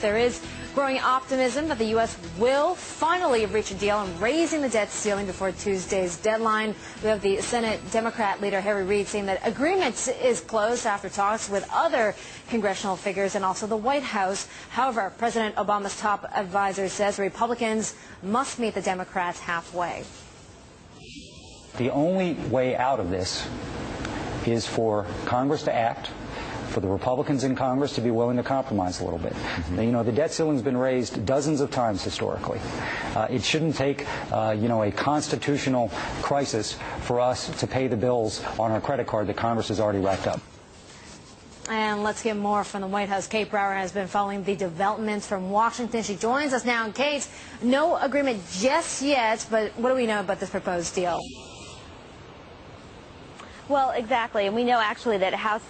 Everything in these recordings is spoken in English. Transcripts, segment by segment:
There is growing optimism that the U.S. will finally reach a deal on raising the debt ceiling before Tuesday's deadline. We have the Senate Democrat leader Harry Reid saying that agreement is close after talks with other congressional figures and also the White House. However, President Obama's top advisor says Republicans must meet the Democrats halfway. The only way out of this is for Congress to act, for the Republicans in Congress to be willing to compromise a little bit. Mm-hmm. You know, the debt ceiling's been raised dozens of times historically. It shouldn't take, you know, a constitutional crisis for us to pay the bills on our credit card that Congress has already racked up. And let's get more from the White House. Kate Brower has been following the developments from Washington. She joins us now. And Kate, no agreement just yet, but what do we know about this proposed deal? Well, exactly, and we know actually that House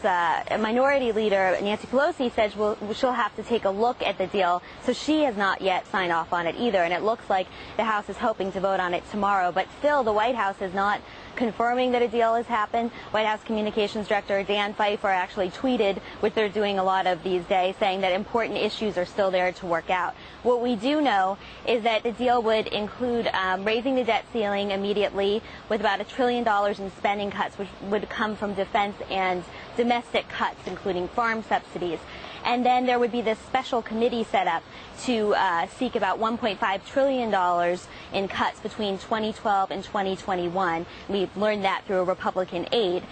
Minority Leader Nancy Pelosi said she'll have to take a look at the deal, so she has not yet signed off on it either, and it looks like the House is hoping to vote on it tomorrow, but still the White House is not confirming that a deal has happened. White House Communications Director Dan Pfeiffer actually tweeted, which they're doing a lot of these days, saying that important issues are still there to work out. What we do know is that the deal would include raising the debt ceiling immediately with about $1 trillion in spending cuts, which would come from defense and domestic cuts, including farm subsidies. And then there would be this special committee set up to seek about $1.5 trillion in cuts between 2012 and 2021. We've learned that through a Republican aide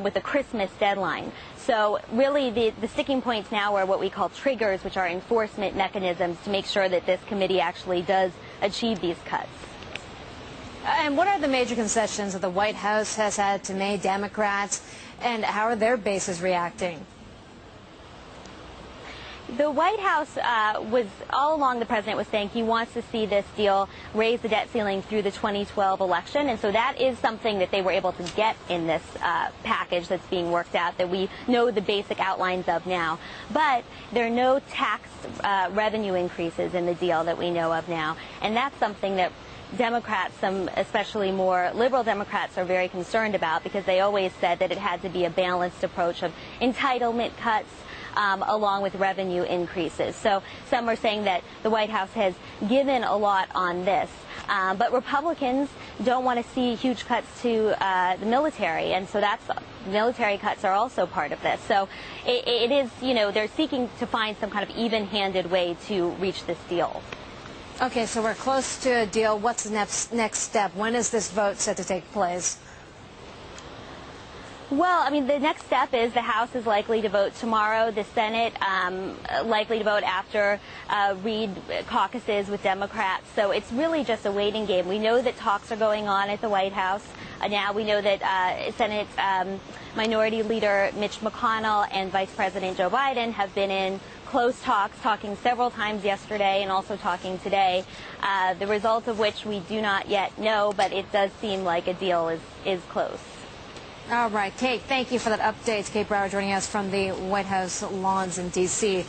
with a Christmas deadline. So really the sticking points now are what we call triggers, which are enforcement mechanisms to make sure that this committee actually does achieve these cuts. And what are the major concessions that the White House has had to make Democrats, and how are their bases reacting? The White House was all along, the president was saying he wants to see this deal raise the debt ceiling through the 2012 election, and so that is something that they were able to get in this package that's being worked out that we know the basic outlines of now. But there are no tax revenue increases in the deal that we know of now, and that's something that Democrats, some especially more liberal Democrats, are very concerned about, because they always said that it had to be a balanced approach of entitlement cuts along with revenue increases. So some are saying that the White House has given a lot on this. But Republicans don't want to see huge cuts to the military, and so that's military cuts are also part of this. So it is, you know, they're seeking to find some kind of even-handed way to reach this deal. Okay, so we're close to a deal. What's the next step? When is this vote set to take place? Well, I mean, the next step is the House is likely to vote tomorrow. The Senate likely to vote after Reid caucuses with Democrats. So it's really just a waiting game. We know that talks are going on at the White House. Now we know that Senate Minority Leader Mitch McConnell and Vice President Joe Biden have been in close talks, talking several times yesterday and also talking today, the results of which we do not yet know, but it does seem like a deal is close. All right, Kate, thank you for that update. Kate Brower joining us from the White House lawns in D.C.